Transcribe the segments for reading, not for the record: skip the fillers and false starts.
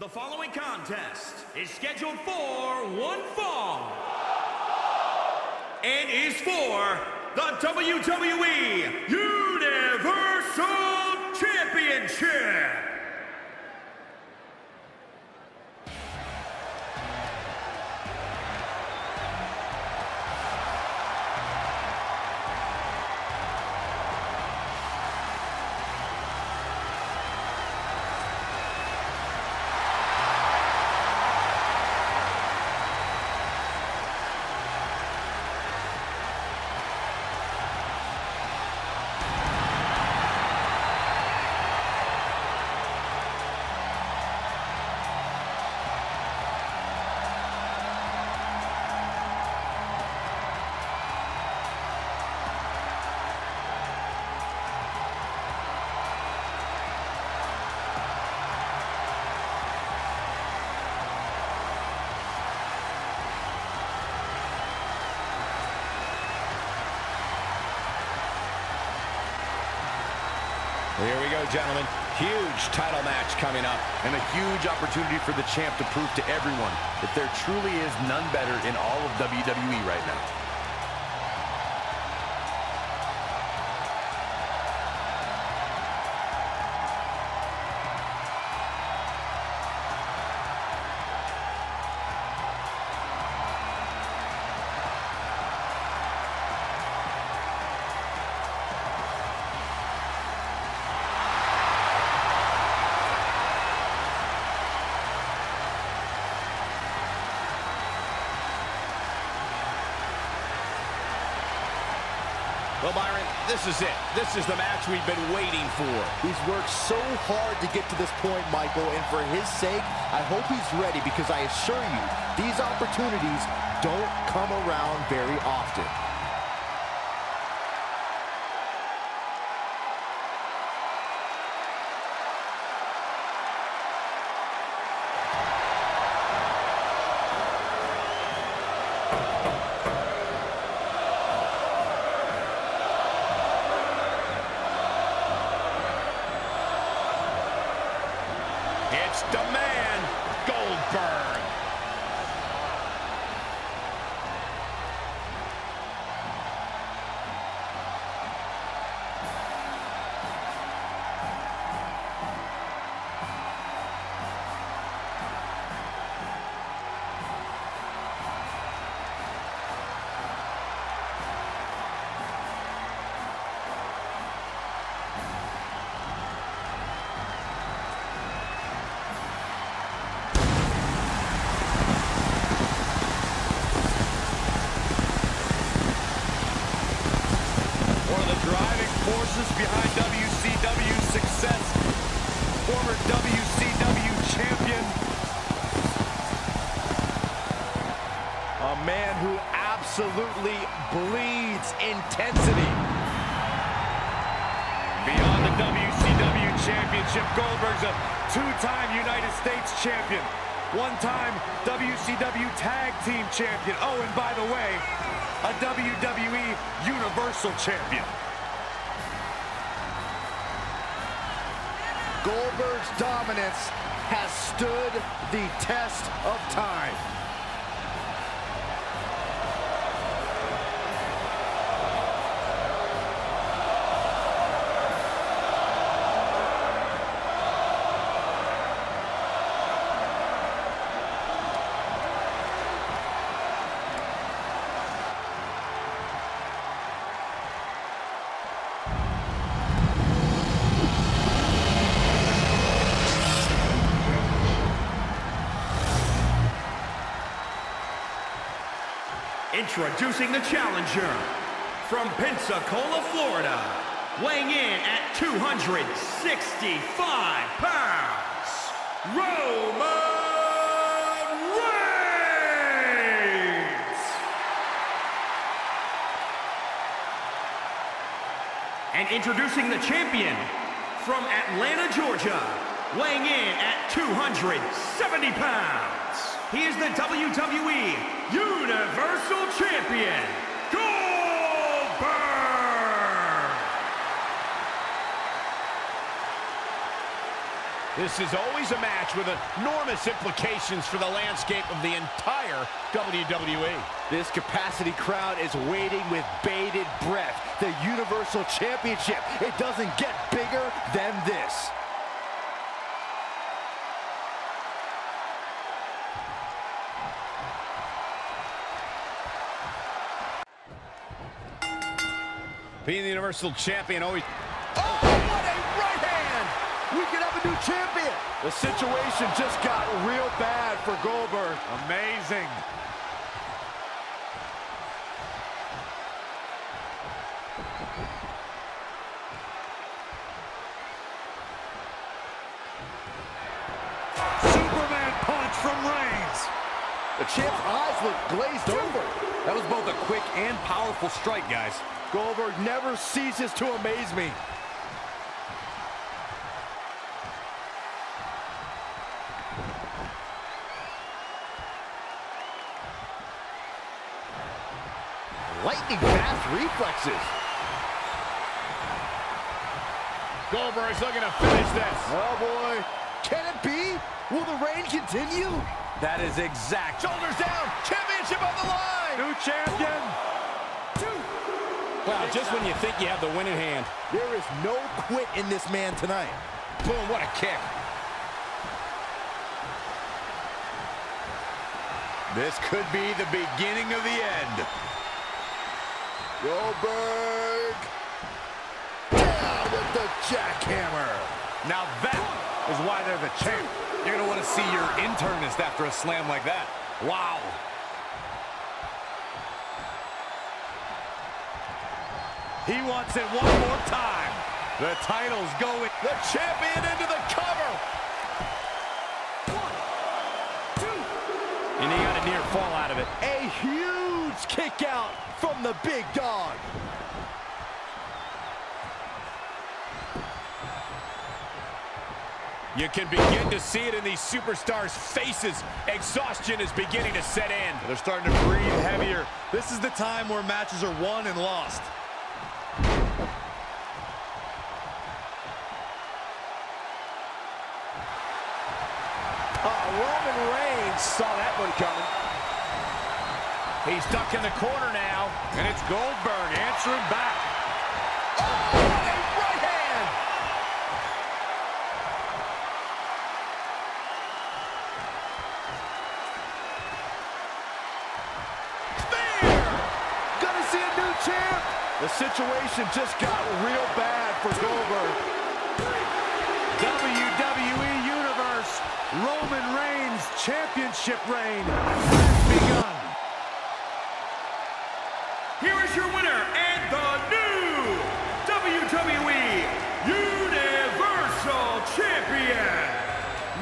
The following contest is scheduled for one fall and is for the WWE Universal Championship. Here we go, gentlemen. Huge title match coming up, and a huge opportunity for the champ to prove to everyone that there truly is none better in all of WWE right now. Well, Byron, this is it. This is the match we've been waiting for. He's worked so hard to get to this point, Michael, and for his sake, I hope he's ready because I assure you, these opportunities don't come around very often. It's the man, Goldberg. Behind WCW's success, former WCW champion, a man who absolutely bleeds intensity. Beyond the WCW championship, Goldberg's a two-time United States champion, one-time WCW tag team champion, oh, and by the way, a WWE Universal champion. Goldberg's dominance has stood the test of time. Introducing the challenger from Pensacola, Florida, weighing in at 265 pounds, Roman Reigns! And introducing the champion from Atlanta, Georgia, weighing in at 270 pounds, he is the WWE Universal Champion, Goldberg! This is always a match with enormous implications for the landscape of the entire WWE. This capacity crowd is waiting with bated breath. The Universal Championship, it doesn't get bigger than this. Being the Universal Champion always... We could have a new champion. The situation just got real bad for Goldberg. Amazing. Superman punch from Reigns. The champ's eyes look glazed over. That was both a quick and powerful strike, guys. Goldberg never ceases to amaze me. Lightning fast reflexes. Goldberg's looking to finish this. Oh boy. Can it be? Will the reign continue? That is exact. Shoulders down. Championship on the line. New champion. Two. Wow, just when you think you have the win in hand. There is no quit in this man tonight. Boom, what a kick. This could be the beginning of the end. Goldberg, down with the jackhammer. Now that is why they're the champ. You're going to want to see your internist after a slam like that. Wow. He wants it one more time. The title's going. The champion into the cover. One, two. And he got a near fall out of it. A huge kick out from the big dog. You can begin to see it in these superstars' faces. Exhaustion is beginning to set in. They're starting to breathe heavier. This is the time where matches are won and lost. Roman Reigns saw that one coming. He's stuck in the corner now, and it's Goldberg answering back. Oh, what a right hand! Spear! Gonna see a new champ. The situation just got real bad for Goldberg. WWE Universe Roman Reigns Championship reign has begun. Here is your winner and the new WWE Universal Champion,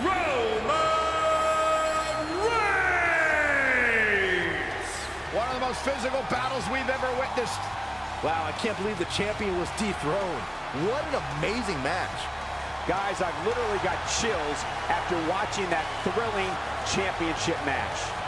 Roman Reigns! One of the most physical battles we've ever witnessed. Wow, I can't believe the champion was dethroned. What an amazing match. Guys, I've literally got chills after watching that thrilling championship match.